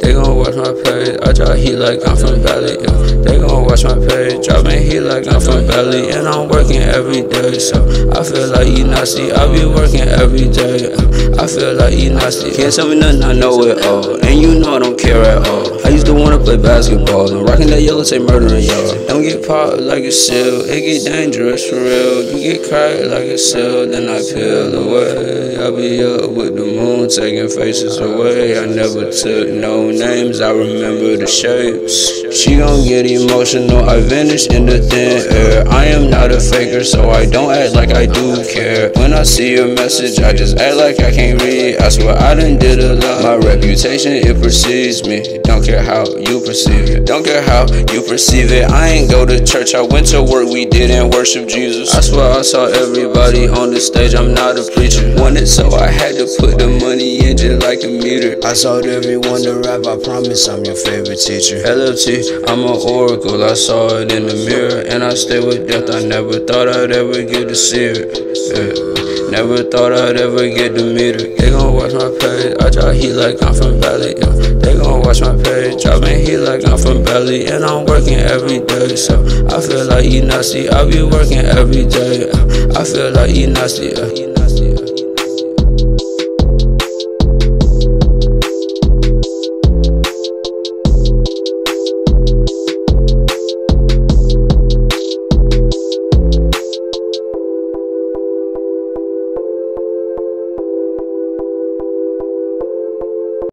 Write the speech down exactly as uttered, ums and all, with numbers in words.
They gon' watch my page, I drop heat like I'm from Valley, yeah. They gon' watch my page, drop me heat like I'm from Valley. And I'm working every day, so I feel like you nasty. I be working every day, yeah. I feel like you nasty. Can't tell me nothing, I know it all. And you know I don't care at all. I used to wanna play basketball, and rocking that yellow tape murdering y'all. Don't get popped like a seal, it get dangerous for real. You get cracked like a seal, then I peel away. I be up with the moon, taking faces away. I never took no names, I remember the shapes. She gon' get emotional, I vanish in the thin air. I am not a faker, so I don't act like I do care. When I see your message, I just act like I can't read. I swear I done did a lot. My reputation, it precedes me. Don't care how you perceive it. Don't care how you perceive it. I ain't go to church, I went to work, we didn't worship Jesus. I swear I saw everybody on the stage, I'm not a preacher. Wanted, so I had to put the money in just like a meter. I sold everyone to rap, I promise I'm your favorite teacher. L F T, I'm an oracle, I saw it in the mirror. And I stay with death, I never thought I'd ever get to see it, yeah. Never thought I'd ever get the meter. They gon' watch my page, I drop heat like I'm from Valley, yeah. They gon' watch my page, dropping heat like I'm from Valley. And I'm working every day, so I feel like you nasty. I be working every day, yeah. I feel like you nasty, yeah.